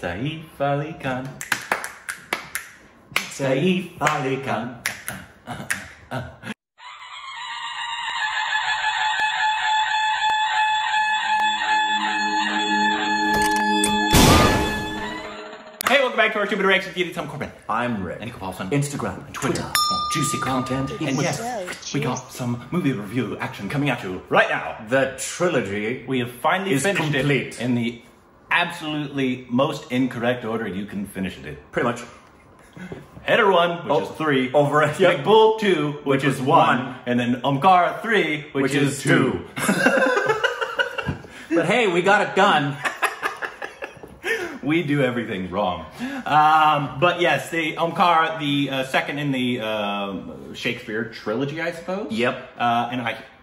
Saif Ali Khan, Saif Ali Khan. Hey, welcome back to our Stupid Reaction Theater. Tom Corbin. I'm Rick. And Nico Paulson. Instagram and Twitter. Juicy content. And yes, we got some movie review action coming at you right now. The trilogy we have finally finished it in the absolutely most incorrect order you can finish it in. Pretty much. Haider 1, which is 3. Over it. Yep. Maqbool 2, which is 1. And then Omkara 3, which is 2. But hey, we got it done. We do everything wrong. But yes, the Omkara, the second in the Shakespeare trilogy, I suppose. Yep. And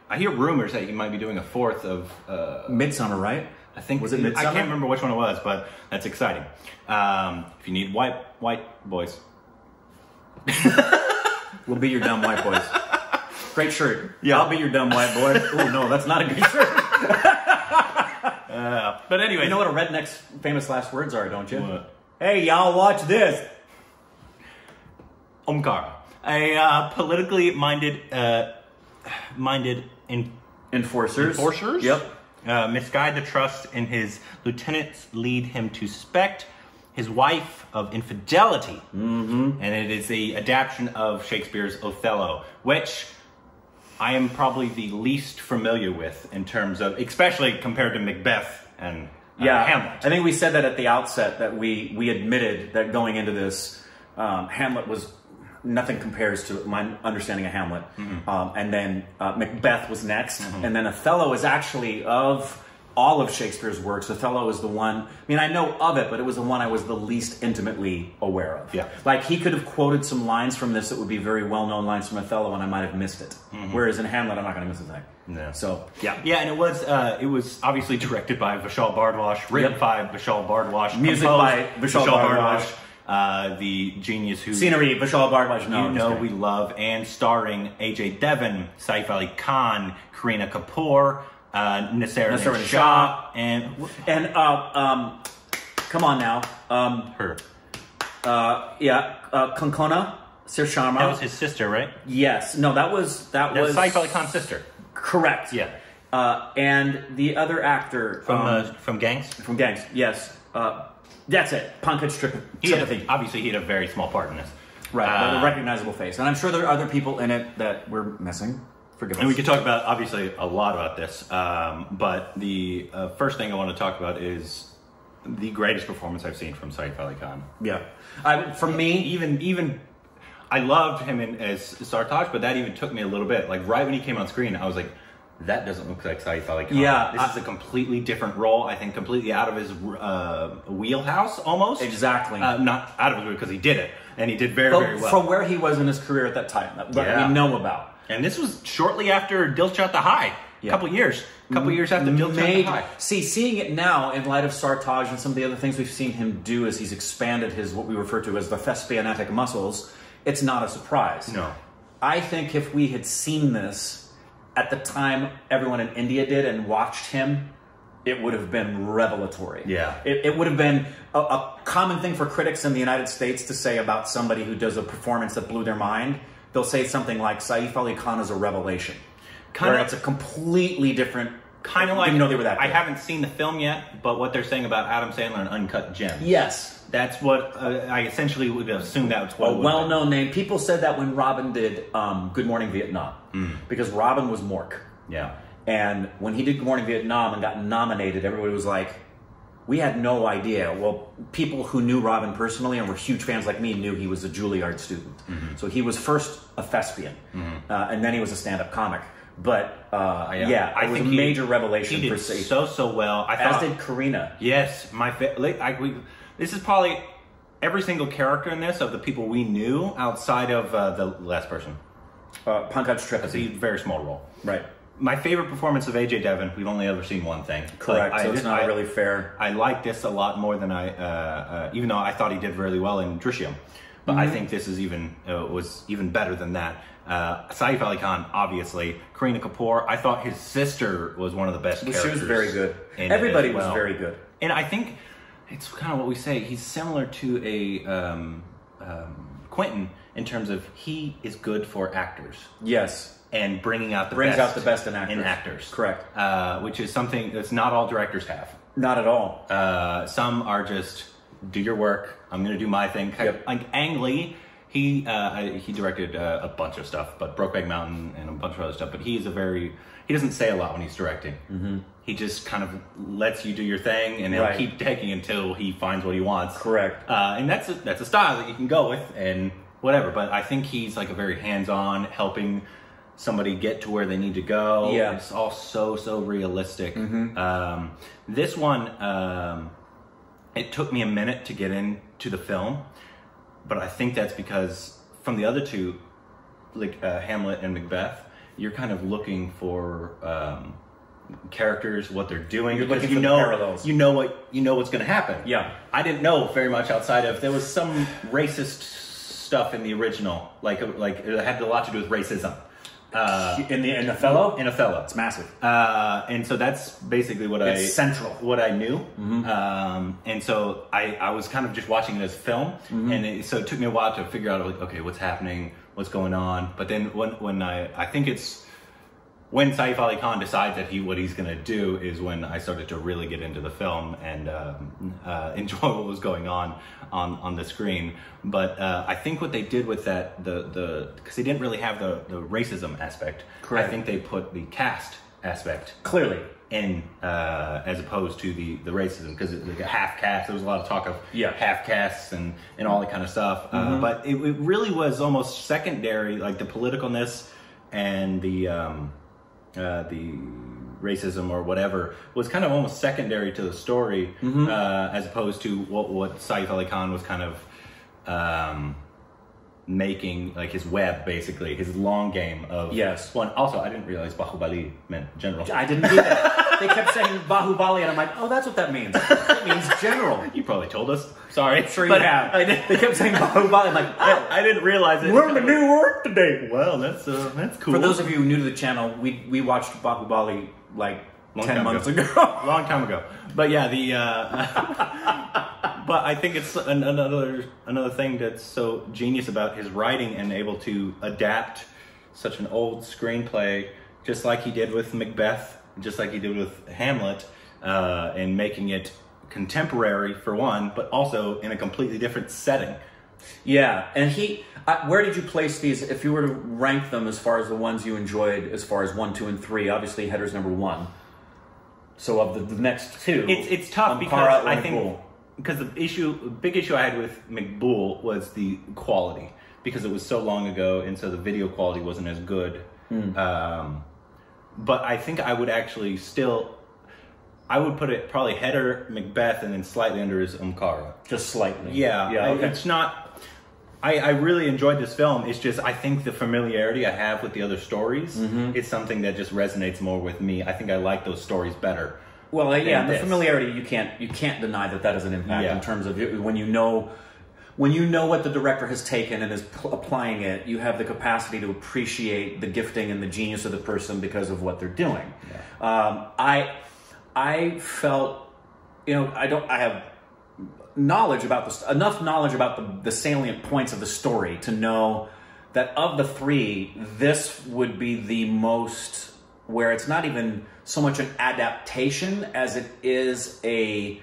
I hear rumors that you might be doing a fourth of... Midsummer, right? I think... Was it Midsummer? I can't remember which one it was, but that's exciting. If you need white boys. We'll be your dumb white boys. Great shirt. Yeah, I'll be your dumb white boy. Oh, no, that's not a good shirt. But anyway, you know what a redneck's famous last words are, don't you? What? Hey, y'all, watch this. Omkara, a politically minded, enforcers. Yep. Misguide the trust in his lieutenants, lead him to suspect his wife of infidelity, and it is the adaptation of Shakespeare's Othello, which I am probably the least familiar with in terms of, especially compared to Macbeth and Hamlet. I think we said that at the outset, that we admitted that going into this, Hamlet was, nothing compares to my understanding of Hamlet. And then Macbeth was next. And then Othello is actually, of all of Shakespeare's works, Othello is the one, I mean, I know of it, but it was the one I was the least intimately aware of. Yeah. Like, he could have quoted some lines from this that would be very well-known lines from Othello, and I might have missed it. Whereas in Hamlet, I'm not going to miss a thing. No. So, yeah. Yeah, and it was obviously directed by Vishal Bhardwaj, written by Vishal Bhardwaj, music by Vishal Bhardwaj, the genius who... Scenery, Vishal Bhardwaj, no, you know we love, and starring Ajay Devgn, Saif Ali Khan, Kareena Kapoor, Naseeruddin Shah, and come on now, her, Konkona Sen Sharma. That was his sister, right? Yes. No, that was Saif Ali Khan's sister. Correct. Yeah. And the other actor from Gangs. From Gangs. Yes. That's it. Pankaj Tripathi. Obviously, he had a very small part in this. Right. But a recognizable face, and I'm sure there are other people in it that we're missing. Forgive us. And we could talk about, obviously, a lot about this, but the first thing I want to talk about is the greatest performance I've seen from Saif Ali Khan. Yeah. For me, even I loved him as Sartaj, but that even took me a little bit. Like, right when he came on screen, I was like, that doesn't look like Saif Ali Khan. Yeah. This is a completely different role, I think, completely out of his wheelhouse, almost. Exactly. Not out of it, because he did it, and he did very well. From where he was in his career at that time, that we know about. And this was shortly after Dil Chahta Hai, a couple years after Dil Chahta Hai. Seeing it now in light of Sartaj and some of the other things we've seen him do as he's expanded his, what we refer to as the thespianatic muscles, it's not a surprise. No. I think if we had seen this at the time everyone in India did and watched him, it would have been revelatory. Yeah. It would have been a common thing for critics in the United States to say about somebody who does a performance that blew their mind. They'll say something like, Saif Ali Khan is a revelation. Where it's a completely different... Kind of like... Didn't know they were that big. I haven't seen the film yet, but what they're saying about Adam Sandler and Uncut Gems. Yes. That's what... I essentially would assume that's what... A well-known name. People said that when Robin did Good Morning Vietnam. Because Robin was Mork. Yeah. And when he did Good Morning Vietnam and got nominated, everybody was like... We had no idea. Well, people who knew Robin personally and were huge fans like me knew he was a Juilliard student. So he was first a thespian, and then he was a stand-up comic. But I think it was a major revelation. He did for Saif so well. As did Kareena. Yes, this is probably every single character in this of the people we knew outside of the last person, Pankaj Tripathi. It's a very small role, right? My favorite performance of Ajay Devgn, we've only ever seen one thing. Correct, so it's not really fair. I like this a lot more than even though I thought he did really well in Drishyam. But I think this is was even better than that. Saif Ali Khan, obviously. Kareena Kapoor, I thought his sister was one of the best characters. She was very good. Everybody was very good. And I think it's kind of what we say, he's similar to a Quentin in terms of he is good for actors. Yes. And bringing out the best in actors. Correct. Which is something that's not all directors have. Not at all. Some are just, do your work, I'm going to do my thing. Yep. Like Ang Lee, he directed a bunch of stuff, but Brokeback Mountain and a bunch of other stuff. But he's a very, he doesn't say a lot when he's directing. Mm-hmm. He just kind of lets you do your thing, and he'll keep taking until he finds what he wants. Correct. And that's a style that you can go with and whatever. But I think he's like a very hands-on, helping somebody get to where they need to go. Yeah. It's all so realistic. Mm-hmm. This one, it took me a minute to get into the film, but I think that's because from the other two, like Hamlet and Macbeth, you're kind of looking for characters, what they're doing. You're looking for parallels. You know what's going to happen. Yeah. I didn't know very much outside of there was some racist stuff in the original. Like it had a lot to do with racism. In Othello? In Othello. It's massive. And so that's basically what I knew. Mm-hmm. And so I was kind of just watching this film. Mm-hmm. And so it took me a while to figure out, like, okay, what's happening? What's going on? But then when I think it's when Saif Ali Khan decides that what he's going to do is when I started to really get into the film and enjoy what was going on the screen. But I think what they did with that, because they didn't really have the racism aspect. Correct. I think they put the caste aspect clearly in as opposed to the racism, because like a half caste, there was a lot of talk of half castes and all that kind of stuff. Mm-hmm. But it really was almost secondary, like the politicalness and the racism or whatever was kind of almost secondary to the story. Mm-hmm. As opposed to what Saif Ali Khan was kind of making, like his web, basically his long game of one. Also, I didn't realize Bahubali meant general. I didn't do that. They kept saying Bahubali, and I'm like, oh, that's what that means. It means general. You probably told us. Sorry, it's true. But they kept saying Bahubali. I'm like, oh, I didn't realize it. We're in the new world today. Well, that's cool. For those of you new to the channel, we watched Bahubali like 10 months ago. Long time ago. But yeah, but I think it's another thing that's so genius about his writing and able to adapt such an old screenplay, just like he did with Macbeth, just like he did with Hamlet, and making it contemporary for one, but also in a completely different setting. Yeah, and where did you place these, if you were to rank them as far as the ones you enjoyed, as far as 1, 2, and 3, obviously Haider's #1. So of the next two, it's tough because I think... Because the big issue I had with Maqbool was the quality, because it was so long ago, and so the video quality wasn't as good. Mm. But I think I would actually still, I would put it probably Haider, Macbeth, and then slightly under is Omkara. Just slightly. Yeah. It's not, I really enjoyed this film. It's just, I think the familiarity I have with the other stories, mm-hmm, is something that just resonates more with me. I think I like those stories better. Well, yeah, the familiarity, you can't deny that is an impact, in terms of it, when you know what the director has taken and is applying it, you have the capacity to appreciate the gifting and the genius of the person because of what they're doing. Yeah. I felt, I have knowledge about enough knowledge about the salient points of the story to know that of the three, this would be the most, where it's not even so much an adaptation as it is a,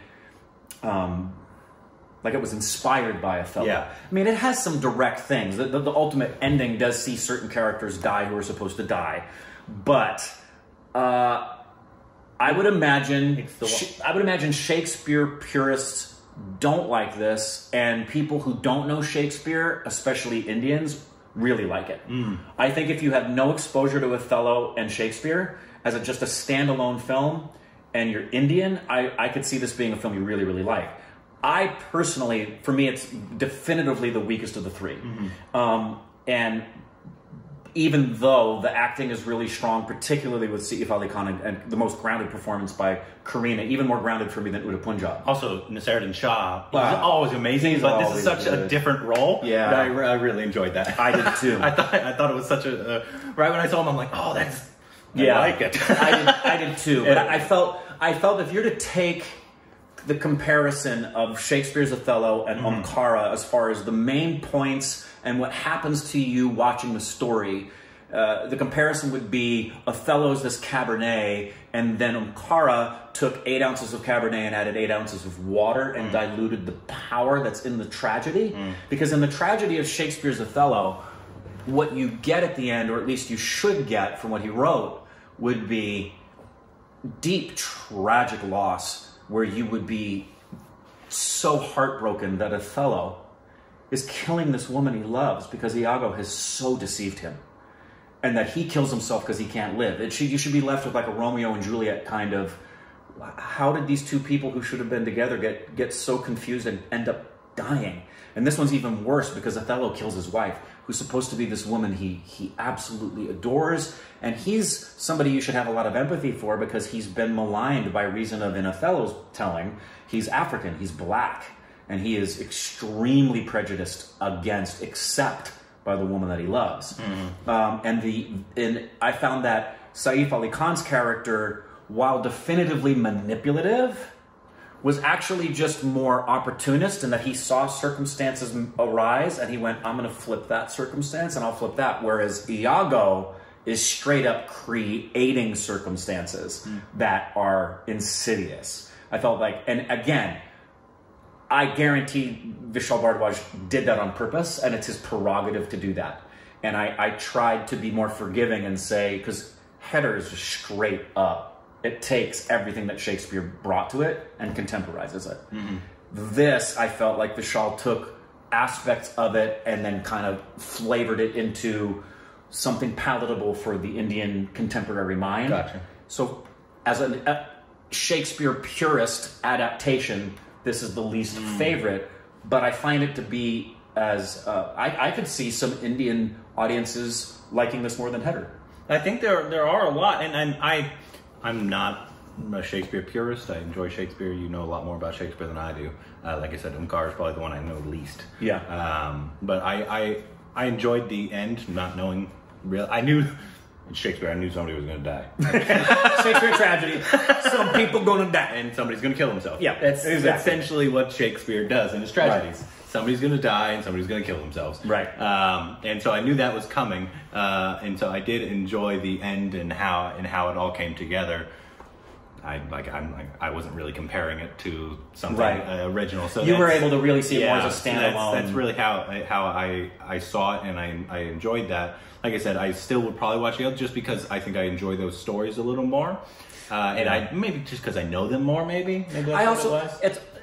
like it was inspired by Othello. Yeah. I mean, it has some direct things. The ultimate ending does see certain characters die who are supposed to die, but I would imagine Shakespeare purists don't like this, and people who don't know Shakespeare, especially Indians, really like it. Mm. I think if you have no exposure to Othello and Shakespeare as just a standalone film, and you're Indian, I could see this being a film you really, really like. I personally, for me, it's definitively the weakest of the three. Mm-hmm. And even though the acting is really strong, particularly with Saif Ali Khan, and the most grounded performance by Kareena, even more grounded for me than Uda Punjab. Also, Naseeruddin Shah was always amazing, but this is such a different role. Yeah, that I really enjoyed that. I did too. I thought it was such a right when I saw him, I'm like, oh, that's I like it. I did too. But I felt if you're to take the comparison of Shakespeare's Othello and Omkara as far as the main points and what happens to you watching the story. The comparison would be Othello's this Cabernet, and then Omkara took 8 ounces of Cabernet and added 8 ounces of water and diluted the power that's in the tragedy. Because in the tragedy of Shakespeare's Othello, what you get at the end, or at least you should get from what he wrote, would be deep tragic loss where you would be so heartbroken that Othello is killing this woman he loves because Iago has so deceived him. And that he kills himself because he can't live. You should be left with like a Romeo and Juliet kind of, how did these two people who should have been together get so confused and end up dying? And this one's even worse because Othello kills his wife, who's supposed to be this woman he absolutely adores. And he's somebody you should have a lot of empathy for because he's been maligned by reason of, in Othello's telling, he's African, he's black, and he is extremely prejudiced against, except by the woman that he loves. And I found that Saif Ali Khan's character, while definitively manipulative, was actually just more opportunist in that he saw circumstances arise and he went, I'm gonna flip that circumstance and I'll flip that. Whereas Iago is straight up creating circumstances that are insidious. I felt like, and again, I guarantee Vishal Bhardwaj did that on purpose, and it's his prerogative to do that. And I tried to be more forgiving and say, because Haider is just straight up. It takes everything that Shakespeare brought to it and contemporizes it. This, I felt like Vishal took aspects of it and then kind of flavored it into something palatable for the Indian contemporary mind. So as a Shakespeare purist adaptation, this is the least favorite, but I find it to be as... I could see some Indian audiences liking this more than Haider. I think there are a lot, and I'm not a Shakespeare purist. I enjoy Shakespeare. You know a lot more about Shakespeare than I do. Like I said, Omkara is probably the one I know least. Yeah. But I enjoyed the end, not knowing... I knew... Shakespeare, I knew somebody was going to die. Shakespeare tragedy. Some people going to die. And somebody's going to kill himself. Yeah, that's exactly. Essentially what Shakespeare does in his tragedies. Right. Somebody's going to die and somebody's going to kill themselves. Right. And so I knew that was coming. And so I did enjoy the end and how it all came together. I wasn't really comparing it to something original. So you were able to really see it more as a standalone. That's really how I saw it, and I enjoyed that. Like I said, I still would probably watch it just because I think I enjoy those stories a little more, and I maybe just because I know them more. Maybe I also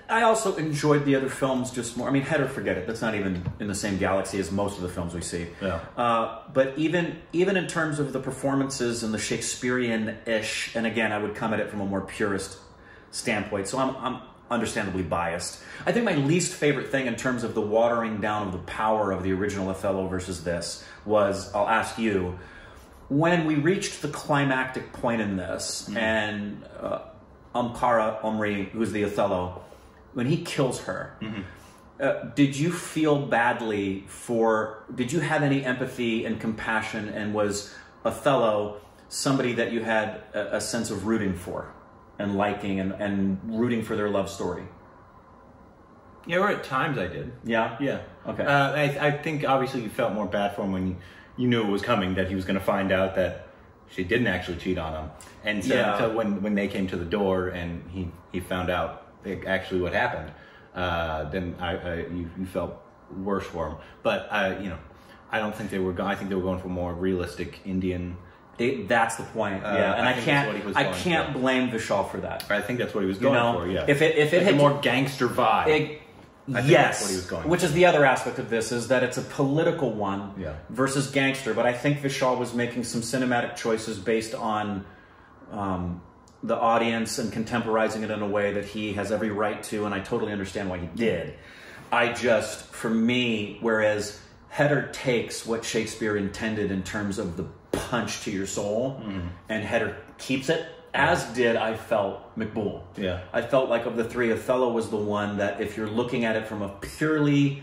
I also enjoyed the other films just more. I mean, Haider, forget it. That's not even in the same galaxy as most of the films we see. Yeah. But even in terms of the performances and the Shakespearean-ish, and again, I would come at it from a more purist standpoint, so I'm understandably biased. I think my least favorite thing in terms of the watering down of the power of the original Othello versus this was, I'll ask you, when we reached the climactic point in this, and Omkara, Omri, who's the Othello, when he kills her, did you feel badly for, did you have any empathy and compassion, and was Othello somebody that you had a sense of rooting for and liking and rooting for their love story? Yeah, or at times I did. Yeah? Yeah. Okay. I think obviously you felt more bad for him when you knew it was coming, that he was going to find out that she didn't actually cheat on him. And so, so when they came to the door and he found out actually what happened, then you felt worse for him. But you know, I don't think they were going. I think they were going for more realistic Indian. That's the point. Yeah, and I can't blame Vishal for that. I think that's what he was going for. Yeah, if it had a more gangster vibe. I think that's what he was going for. Which is the other aspect of this, is that it's a political one versus gangster. But I think Vishal was making some cinematic choices based on the audience and contemporizing it in a way that he has every right to, and I totally understand why he did. I just, for me, whereas Haider takes what Shakespeare intended in terms of the punch to your soul, and Haider keeps it, as did, I felt, Maqbool. Yeah. I felt like of the three, Othello was the one that if you're looking at it from a purely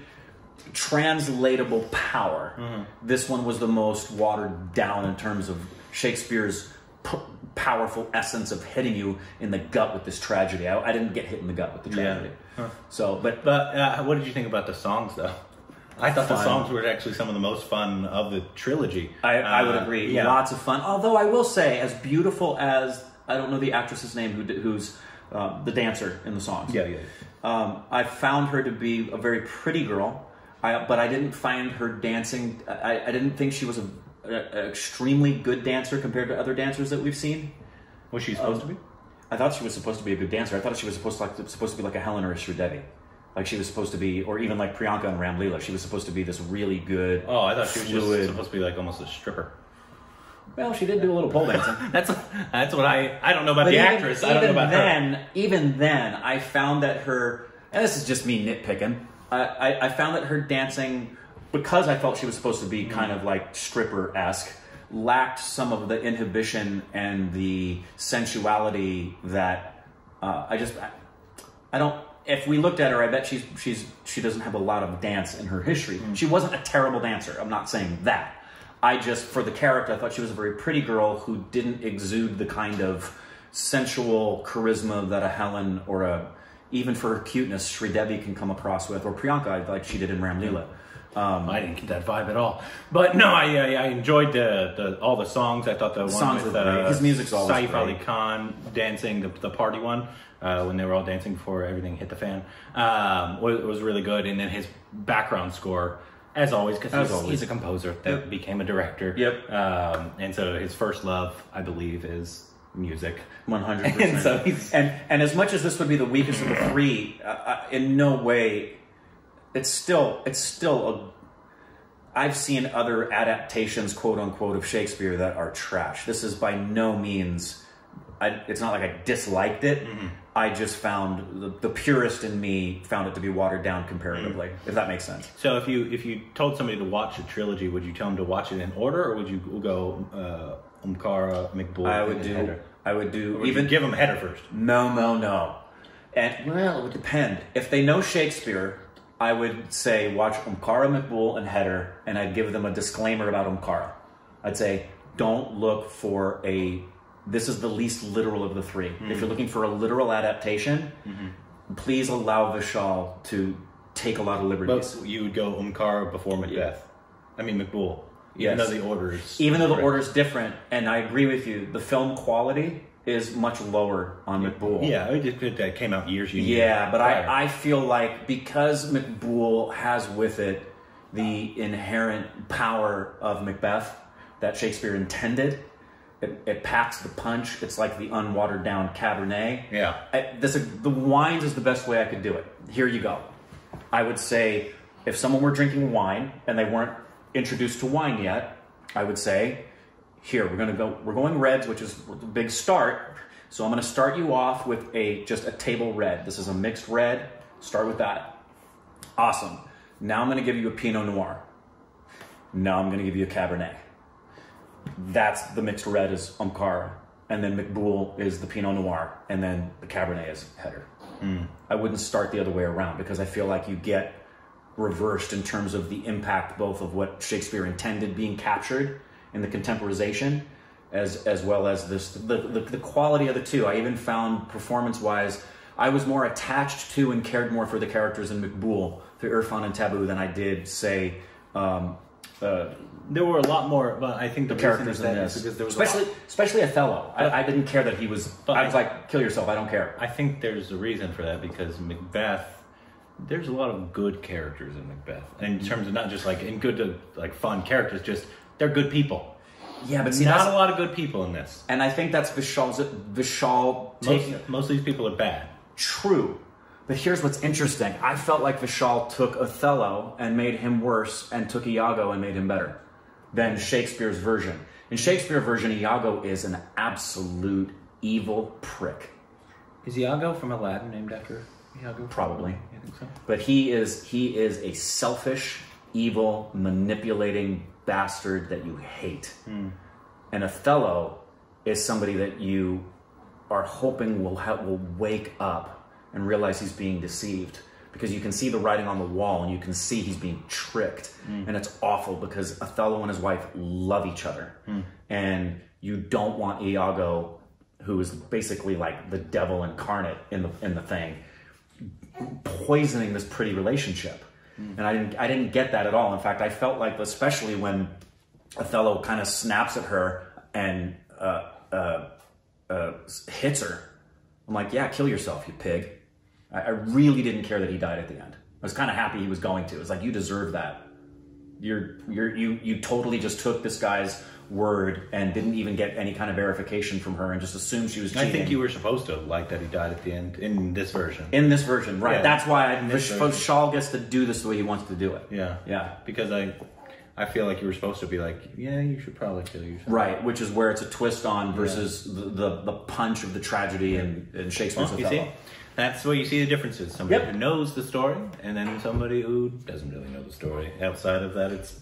translatable power, this one was the most watered down in terms of Shakespeare's powerful essence of hitting you in the gut with this tragedy. I didn't get hit in the gut with the tragedy. Yeah. Huh. So, but what did you think about the songs though? I thought the songs were actually some of the most fun of the trilogy. I would agree. Yeah. Lots of fun. Although I will say, as beautiful as, I don't know the actress's name who's the dancer in the songs. Yeah, yeah. I found her to be a very pretty girl, but I didn't find her dancing. I didn't think she was an extremely good dancer compared to other dancers that we've seen. Was she supposed to be? I thought she was supposed to be a good dancer. I thought she was supposed to be like a Helen or a Sridevi. Like she was supposed to be, or even like Priyanka and Ram Leela, she was supposed to be this really good. Oh, I thought she was just supposed to be like almost a stripper. Well, she did do a little pole dancing. that's what I don't know about the actress. I don't know about her. Even then, I found that her, and this is just me nitpicking, I found that her dancing, because I felt she was supposed to be kind of like stripper-esque, lacked some of the inhibition and the sensuality that I don't. If we looked at her, I bet she doesn't have a lot of dance in her history. Mm. She wasn't a terrible dancer. I'm not saying that. I just, for the character, I thought she was a very pretty girl who didn't exude the kind of sensual charisma that a Helen or a, even for her cuteness, Sridevi can come across with, or Priyanka, like she did in Ram Leela. I didn't get that vibe at all. But no, I enjoyed all the songs. I thought the one with his music's Saif Ali Khan dancing, the party one, when they were all dancing before everything hit the fan, was really good. And then his background score, as always, because he's a composer that became a director. Yep. And so his first love, I believe, is music. 100%. And, so and as much as this would be the weakest of the three, in no way... It's still I've seen other adaptations, quote unquote, of Shakespeare that are trash. This is by no means, it's not like I disliked it. Mm-hmm. I just found the purist in me found it to be watered down comparatively, if that makes sense. So if you told somebody to watch a trilogy, would you tell them to watch it in order, or would you go Omkara, Maqbool, Haider? I would do, or even would give them Haider first. No. And well, it would depend. If they know Shakespeare, I would say watch Omkara, Maqbool, and Haider, and I'd give them a disclaimer about Omkara. I'd say, don't look for a... This is the least literal of the three. Mm-hmm. If you're looking for a literal adaptation, please allow Vishal to take a lot of liberties. But you would go Omkara before Macbeth. Yeah. I mean, Maqbool. Even though the order is... Even though the order is different, and I agree with you, the film quality is much lower on Maqbool. Yeah, it came out years ago. Yeah, but I feel like because Maqbool has with it the inherent power of Macbeth that Shakespeare intended, it packs the punch. It's like the unwatered down Cabernet. Yeah. The wines is the best way I could do it. Here you go. I would say if someone were drinking wine and they weren't introduced to wine yet, I would say... Here, we're going reds, which is the big start. So I'm gonna start you off with just a table red. This is a mixed red. Start with that. Awesome. Now I'm gonna give you a Pinot Noir. Now I'm gonna give you a Cabernet. That's the mixed red is Omkara. And then Maqbool is the Pinot Noir. And then the Cabernet is Haider. Mm. I wouldn't start the other way around because I feel like you get reversed in terms of the impact both of what Shakespeare intended being captured in the contemporization, as well as this the quality of the two. I even found performance-wise, I was more attached to and cared more for the characters in Maqbool, through Irfan and Tabu, than I did, say... there were a lot more, but I think the characters in this, because there was especially Othello. I didn't care that he was... I was like, kill yourself, I don't care. I think there's a reason for that, because Macbeth... There's a lot of good characters in Macbeth, in terms of not just like, in good to like fun characters, just... They're good people. Yeah, but see, not a lot of good people in this. And I think that's Vishal taking... Most of these people are bad. True. But here's what's interesting. I felt like Vishal took Othello and made him worse, and took Iago and made him better than Shakespeare's version. In Shakespeare's version, Iago is an absolute evil prick. Is Iago from Aladdin named after Iago? Probably. I think so. But he is a selfish, evil, manipulating... bastard that you hate. Mm. And Othello is somebody that you are hoping will wake up and realize he's being deceived, because you can see the writing on the wall and you can see he's being tricked. Mm. And it's awful because Othello and his wife love each other. Mm. And you don't want Iago who is basically like the devil incarnate in the thing, poisoning this pretty relationship. Mm. And I didn't get that at all. In fact, I felt like, especially when Othello kind of snaps at her and hits her, I'm like, yeah, kill yourself, you pig. I really didn't care that he died at the end. I was kind of happy he was going to. It's like, you deserve that. You totally just took this guy's word and didn't even get any kind of verification from her and just assumed she was cheating. I think you were supposed to like that he died at the end in this version. In this version, right. Yeah. That's why Vishal gets to do this the way he wants to do it. Yeah. Yeah. Because I feel like you were supposed to be like, yeah, you should probably kill yourself. Right, which is where it's a twist on versus the punch of the tragedy in Shakespeare's Othello. You see? That's where you see the differences. Somebody who knows the story, and then somebody who doesn't really know the story. Outside of that, it's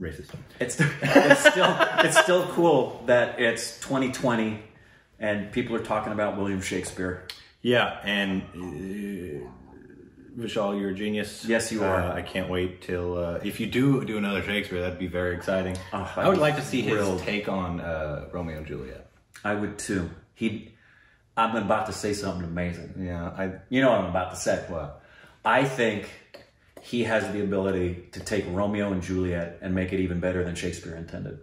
racist. It's still cool that it's 2020, and people are talking about William Shakespeare. Yeah, and Vishal, you're a genius. Yes, you are. I can't wait till if you do another Shakespeare, that'd be very exciting. I would like to see his take on Romeo and Juliet. I would too. I'm about to say something amazing. Yeah, you know what I'm about to say. What? I think he has the ability to take Romeo and Juliet and make it even better than Shakespeare intended.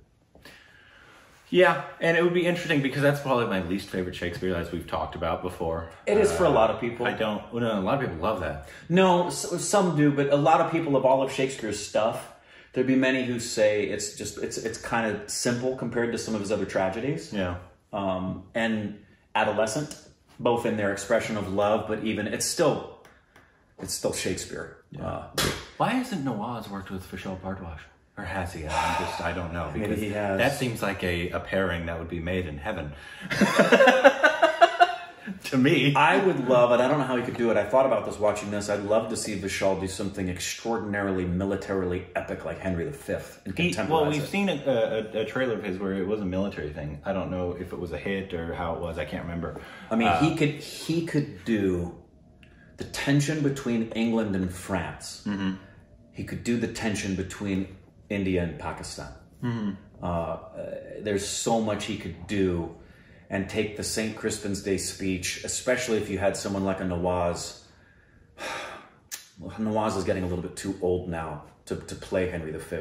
Yeah, and it would be interesting because that's probably my least favorite Shakespeare, as we've talked about before. It is for a lot of people. A lot of people love that. No, some do, but a lot of people of all of Shakespeare's stuff, there'd be many who say it's kind of simple compared to some of his other tragedies. Yeah, and adolescent, both in their expression of love, but even it's still Shakespeare. Yeah. Why hasn't Nawaz worked with Vishal Bhardwaj? Or has he? I don't know. Because maybe he has. That seems like a pairing that would be made in heaven. To me. I would love, and I don't know how he could do it, I thought about this watching this, I'd love to see Vishal do something extraordinarily militarily epic like Henry V and contemporize. Well, we've seen a trailer of his where it was a military thing. I don't know if it was a hit or how it was, I can't remember. I mean, he could do the tension between England and France. Mm-hmm. He could do the tension between India and Pakistan. Mm-hmm. There's so much he could do. And take the St. Crispin's Day speech, especially if you had someone like a Nawaz. Nawaz is getting a little bit too old now to play Henry V.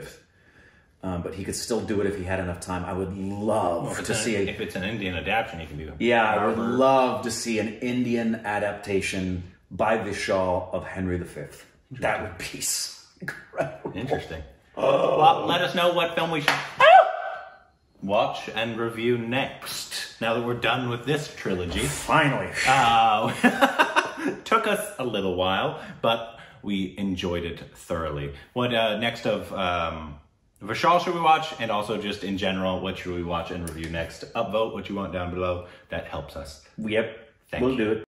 But he could still do it if he had enough time. I would love to see... if it's an Indian adaptation, he can do it. Yeah, I would love to see an Indian adaptation by Vishal of Henry V. That would be incredible. Interesting. Oh. Well, let us know what film we should... watch and review next. Now that we're done with this trilogy. Finally. Took us a little while, but we enjoyed it thoroughly. What next of Vishal should we watch? And also just in general, what should we watch and review next? Upvote what you want down below. That helps us. Yep. Thank you. We'll do it.